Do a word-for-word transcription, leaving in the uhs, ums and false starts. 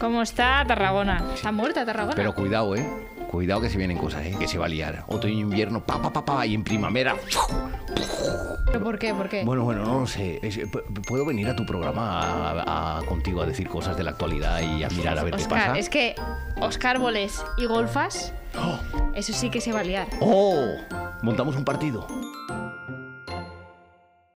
¿Cómo está Tarragona? Está muerta Tarragona. Pero cuidado, ¿eh? Cuidado que se vienen cosas, ¿eh? Que se va a liar. Otro invierno, pa, pa, pa, pa, y en primavera... ¿Pero por qué? ¿Por qué? Bueno, bueno, no lo sé. Es, puedo venir a tu programa a, a, a, contigo a decir cosas de la actualidad y a mirar a ver Oscar, qué pasa. Es que Oscárboles y golfas, oh, eso sí que se va a liar. ¡Oh! Montamos un partido.